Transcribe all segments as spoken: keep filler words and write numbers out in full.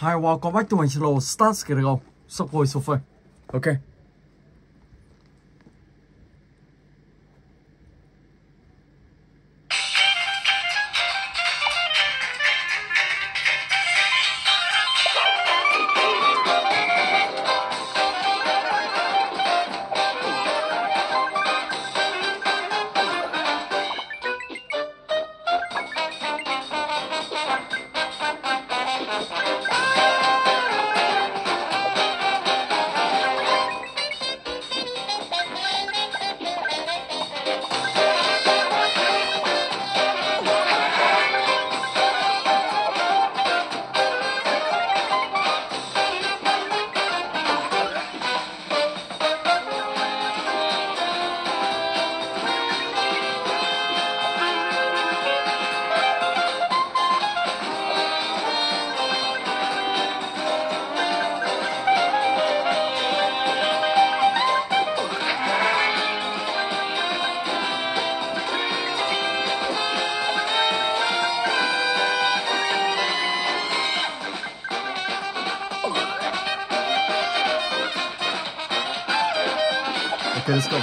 Hi, welcome back to my channel. Starts kìa được không? Sốc hồi sofa. Ok. Okay, let's go.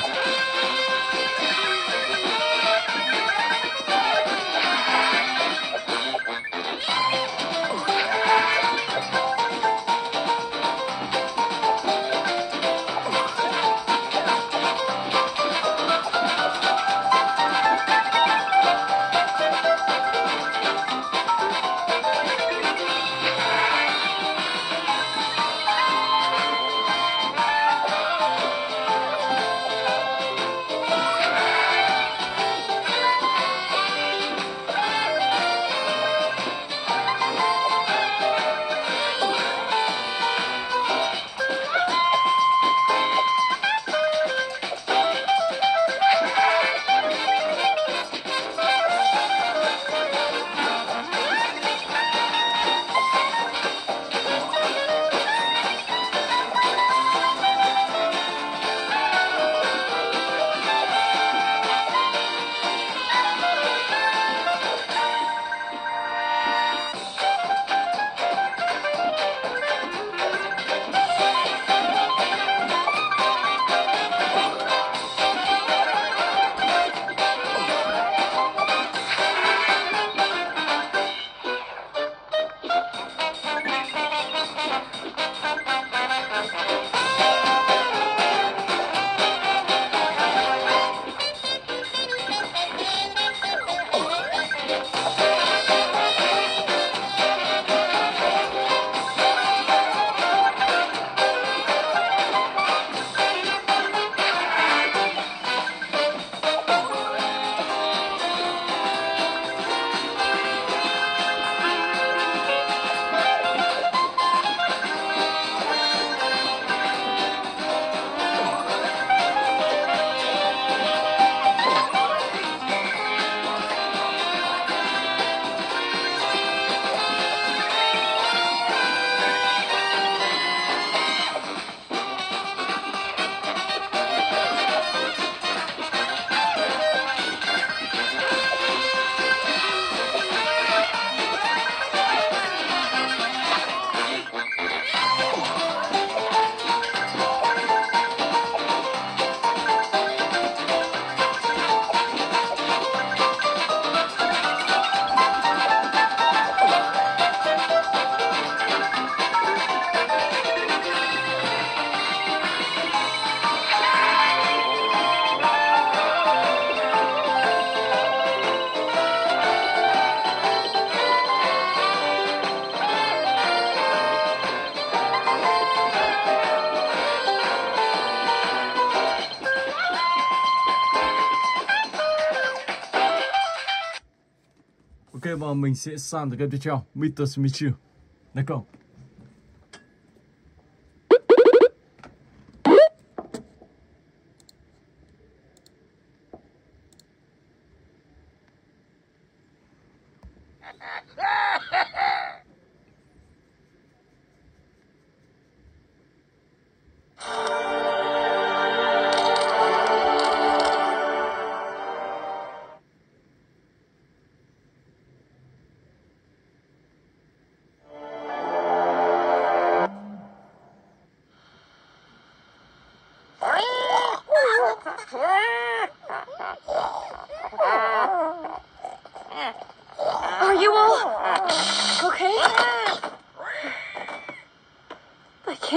Ok, và mình sẽ sang tới game tiếp theo, Mister Smith. Let's go.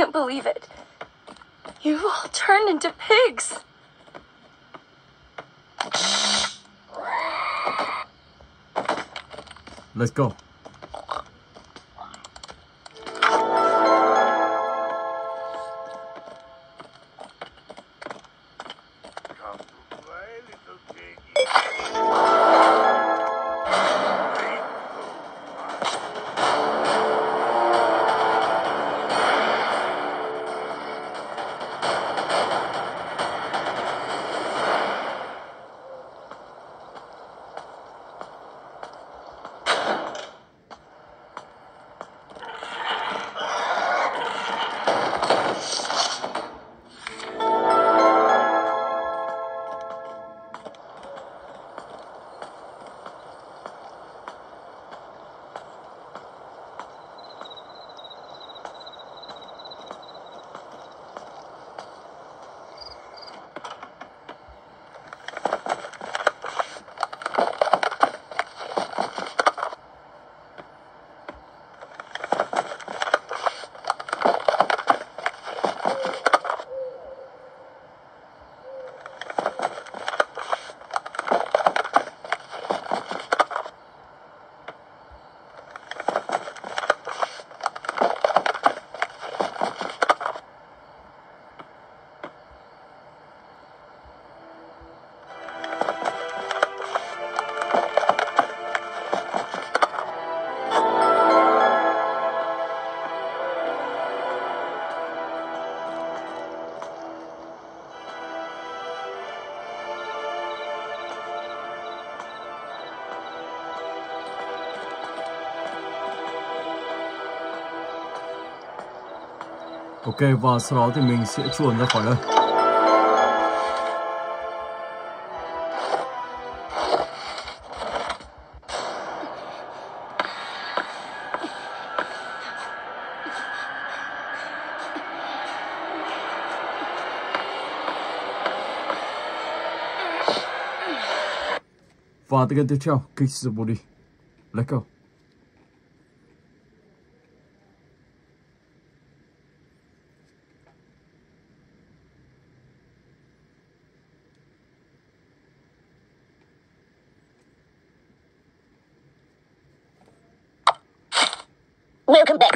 can't believe it. You've all turned into pigs. Let's go. Ok, và sau đó thì mình sẽ chuồn ra khỏi đây. Và tới tiếp theo, Kick the Buddy. Let's go. Welcome back.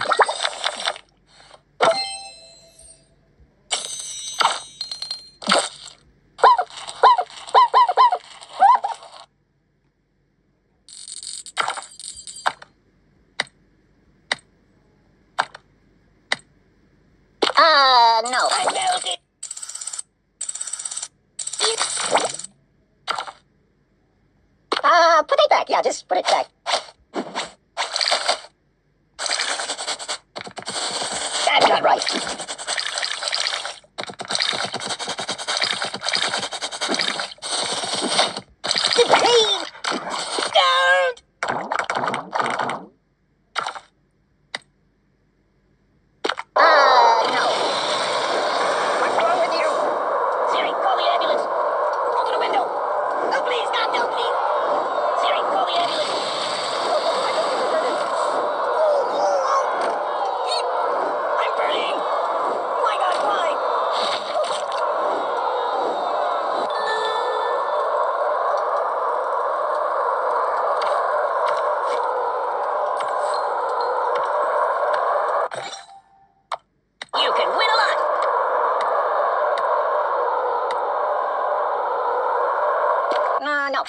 Ah, uh, no, I know it. Ah, uh, put it back. Yeah, just put it back.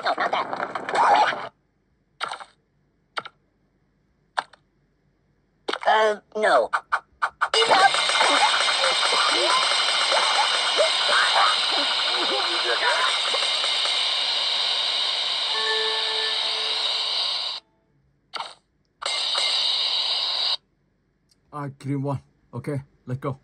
No, not that. Uh, no. I killed one. Okay, let's go.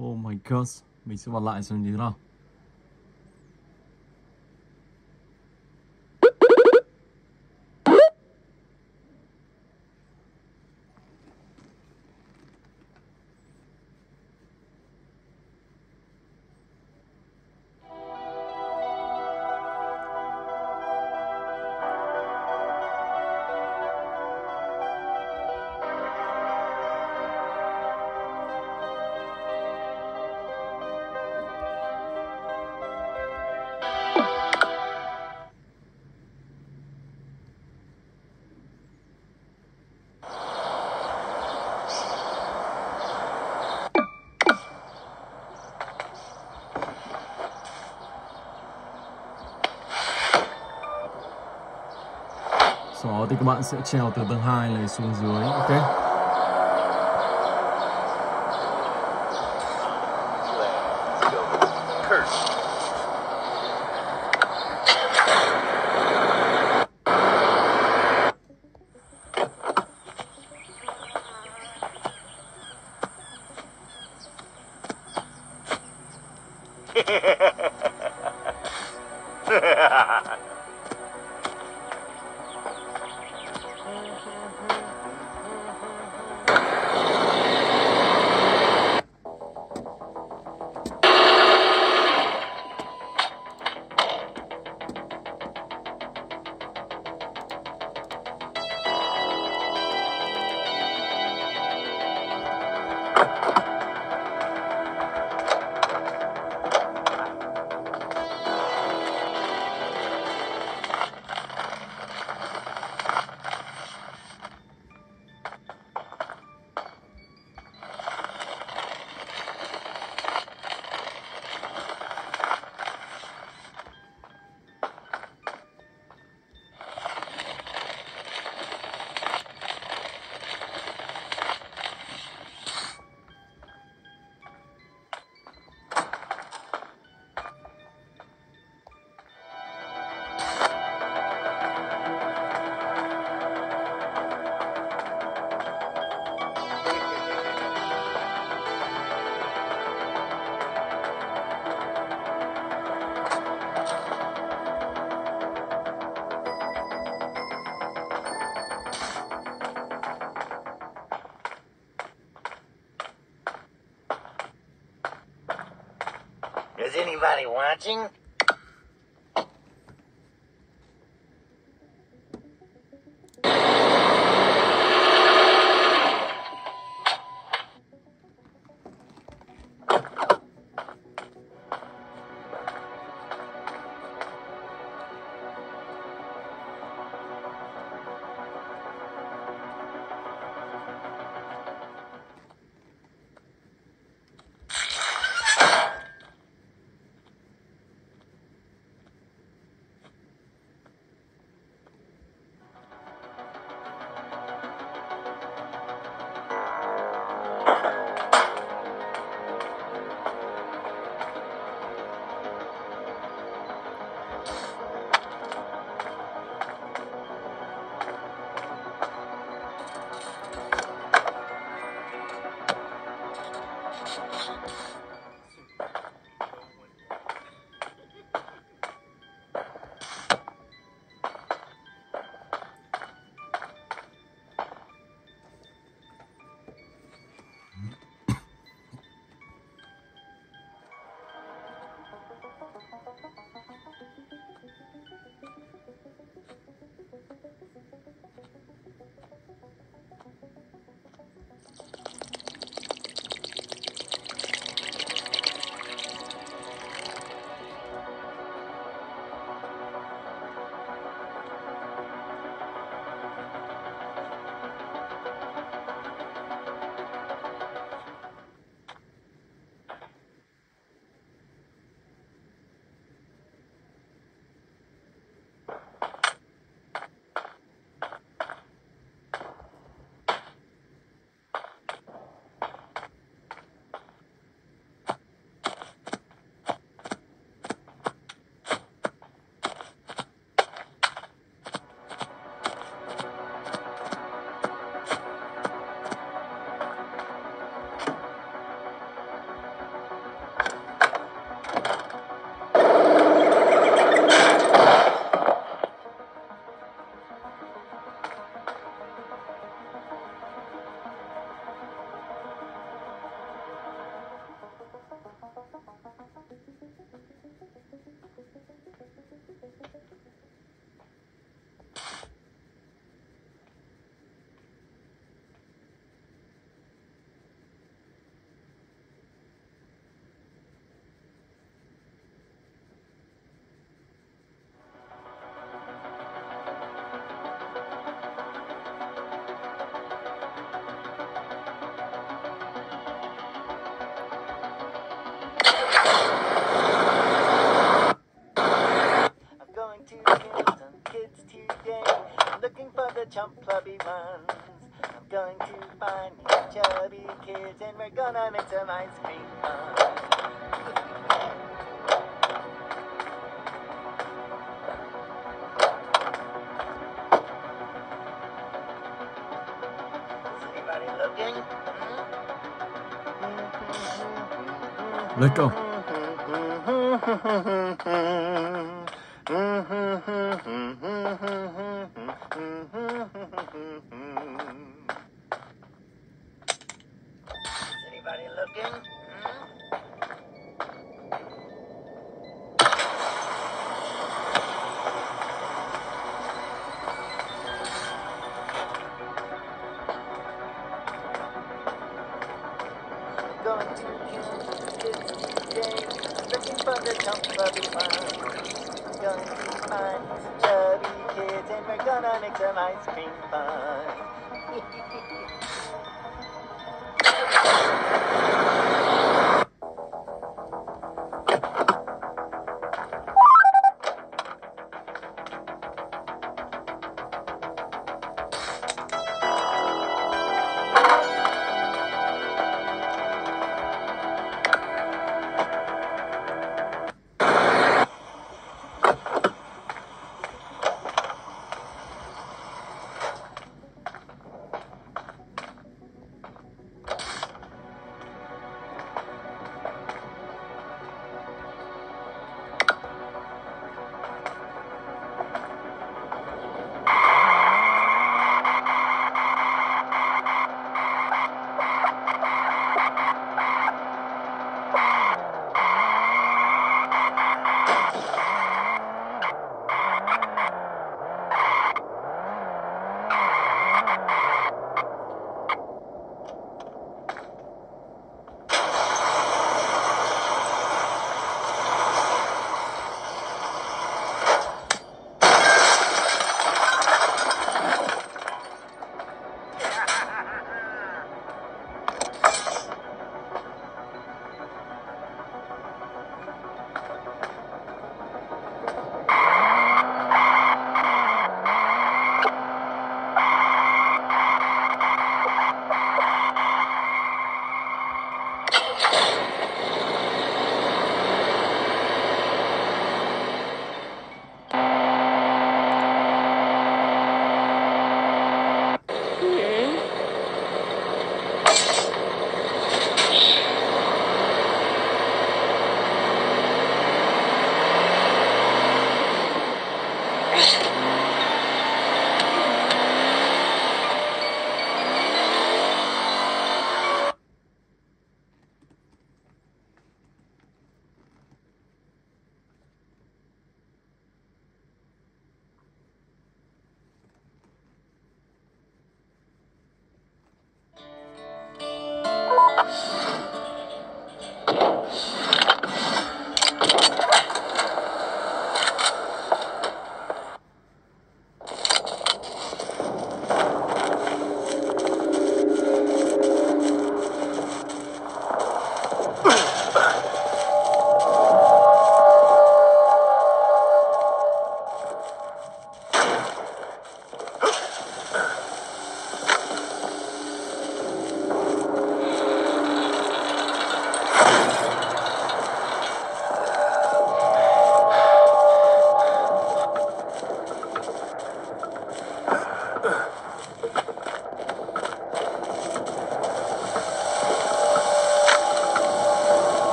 Oh my god, mình sẽ vào lại xem như thế nào. Sau đó thì các bạn sẽ trèo từ tầng hai này xuống dưới. Ok. Is anybody watching? chump clubby ones. I'm going to find these chubby kids and we're gonna make some ice cream fun. Let go. Anybody looking? Ice cream fun.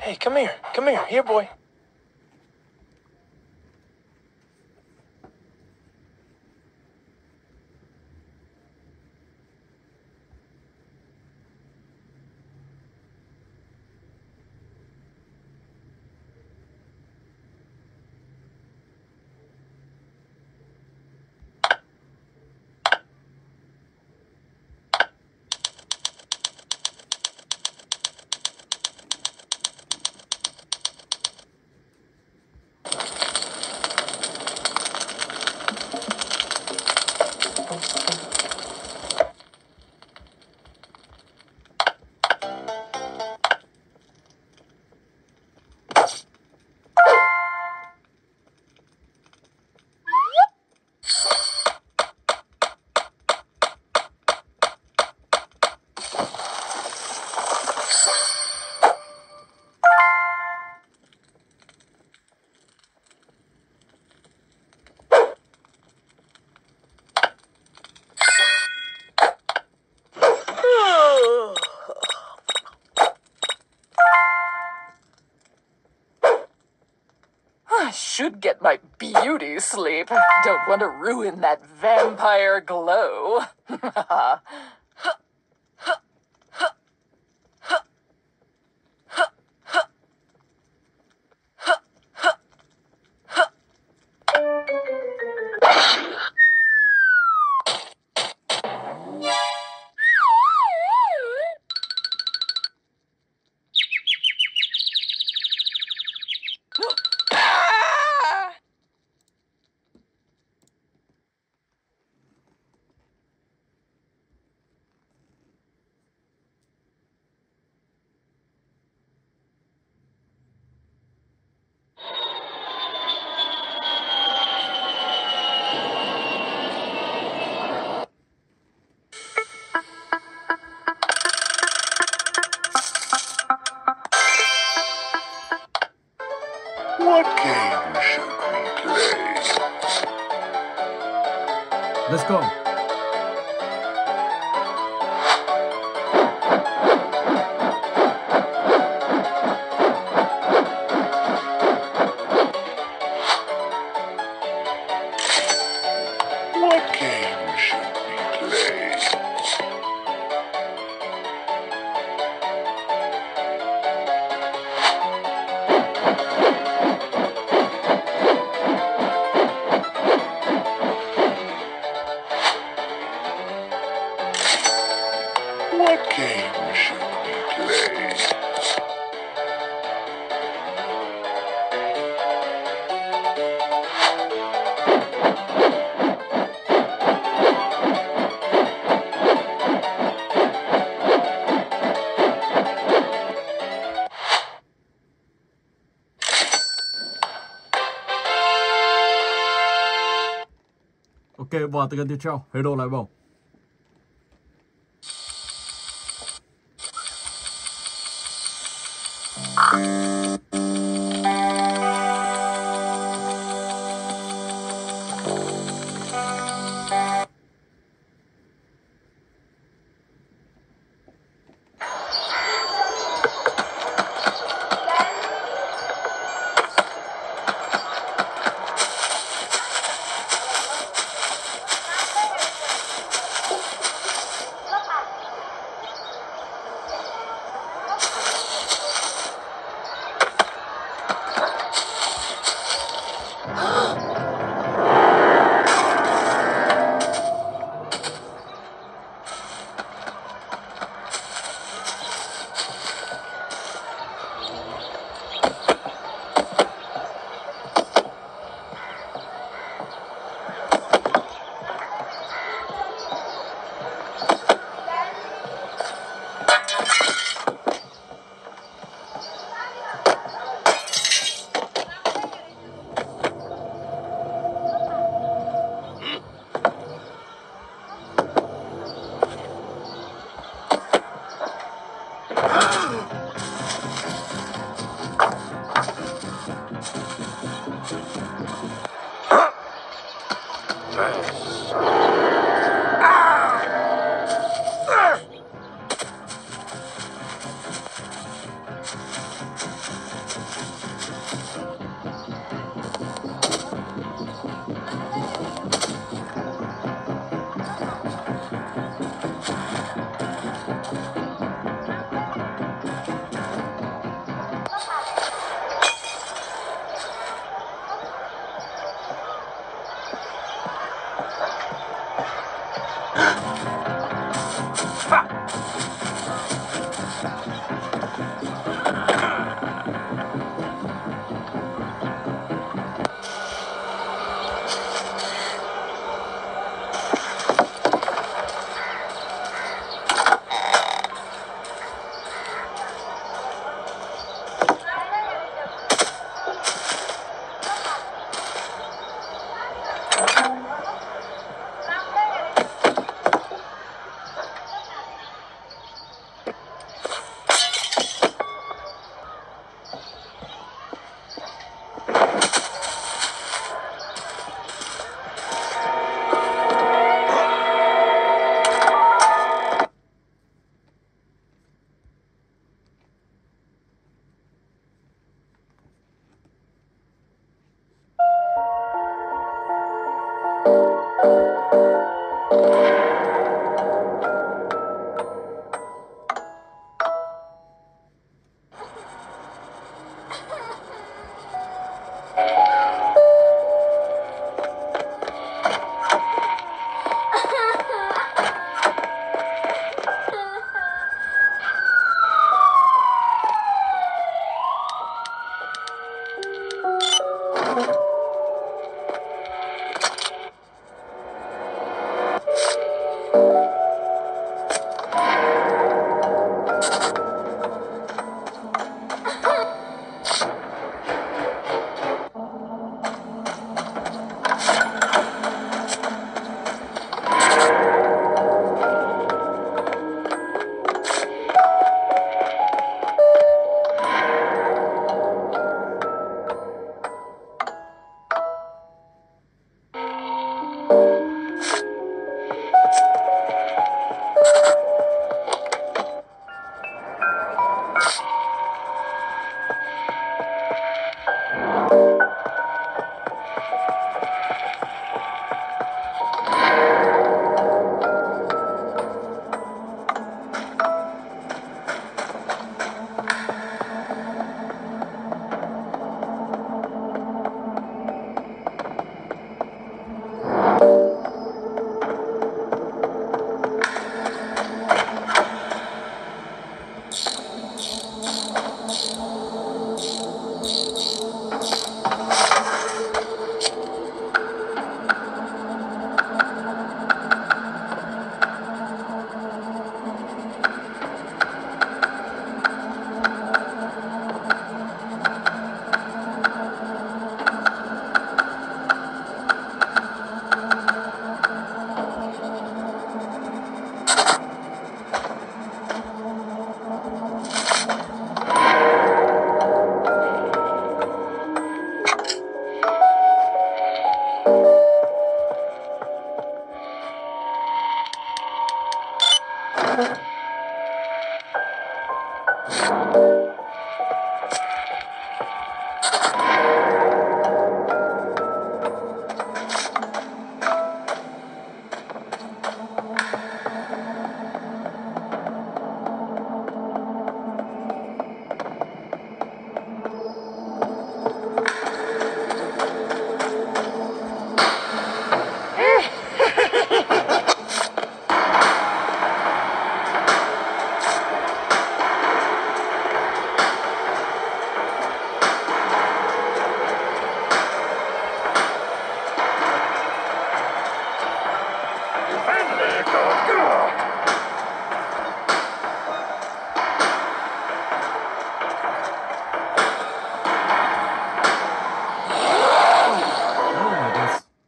Hey, come here. Come here. Here, boy. Should get my beauty sleep. Don't want to ruin that vampire glow. What game should we play? Let's go. What game should we play? What game should we play? Ok, vào từ gần tiếp theo, hãy đồ lại bổng.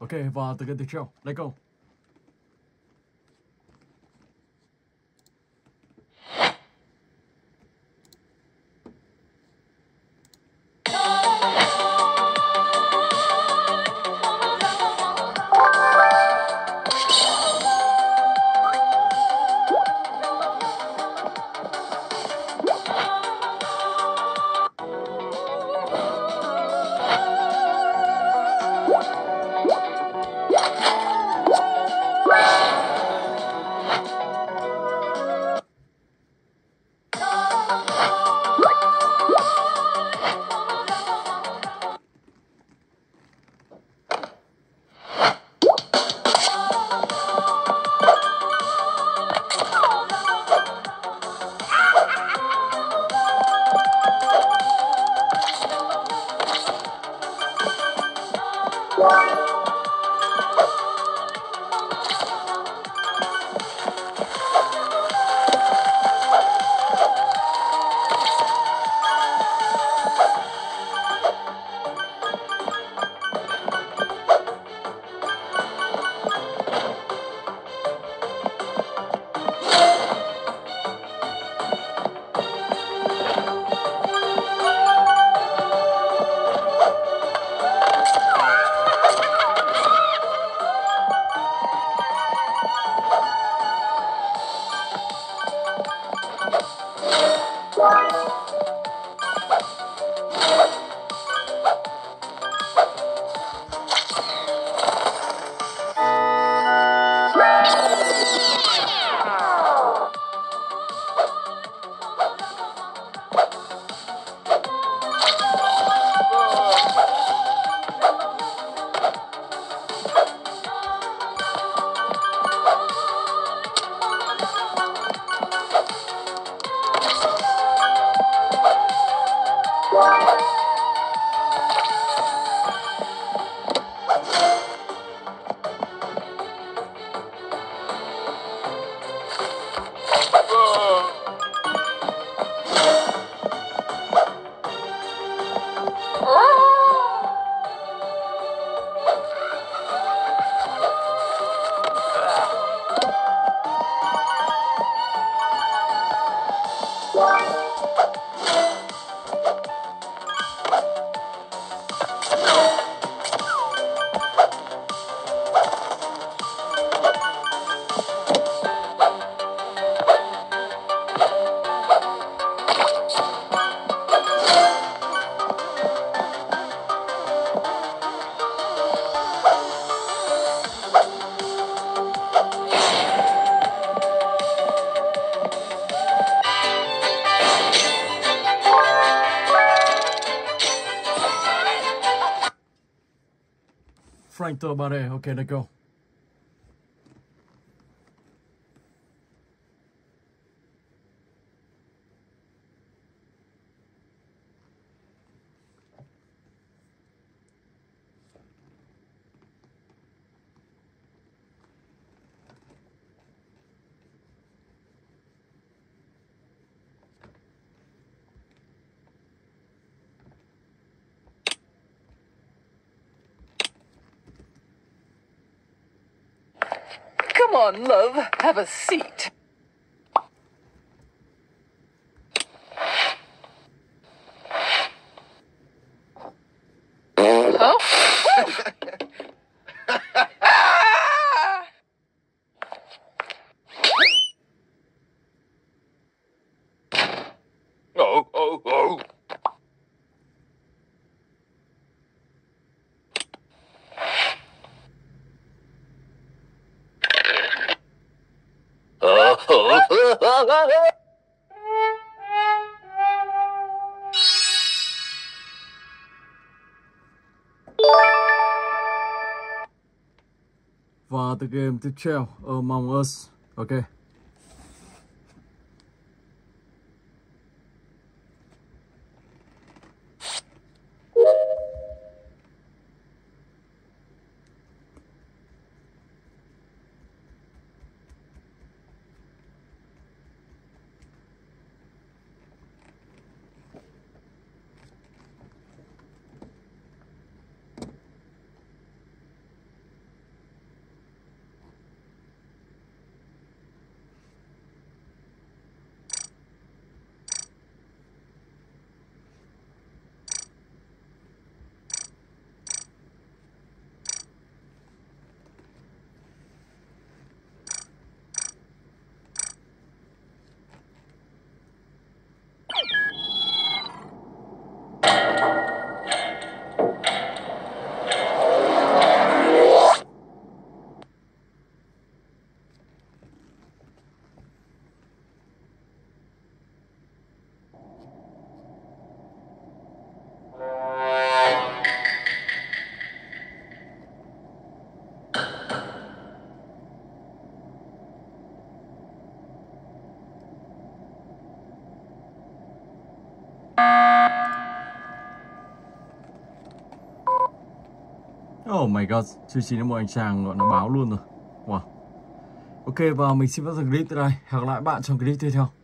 Okay, và từ cái tiếp theo, let's go. Frank the Buddy, okay, let's go. Come on, love, have a seat. Huh? Và từ game tiếp theo, Among Us. Ok. Oh my god, chương trình là một anh chàng gọi nó báo luôn rồi. Wow. Ok, và mình xin bắt dừng clip tới đây. Hẹn gặp lại bạn trong clip tiếp theo.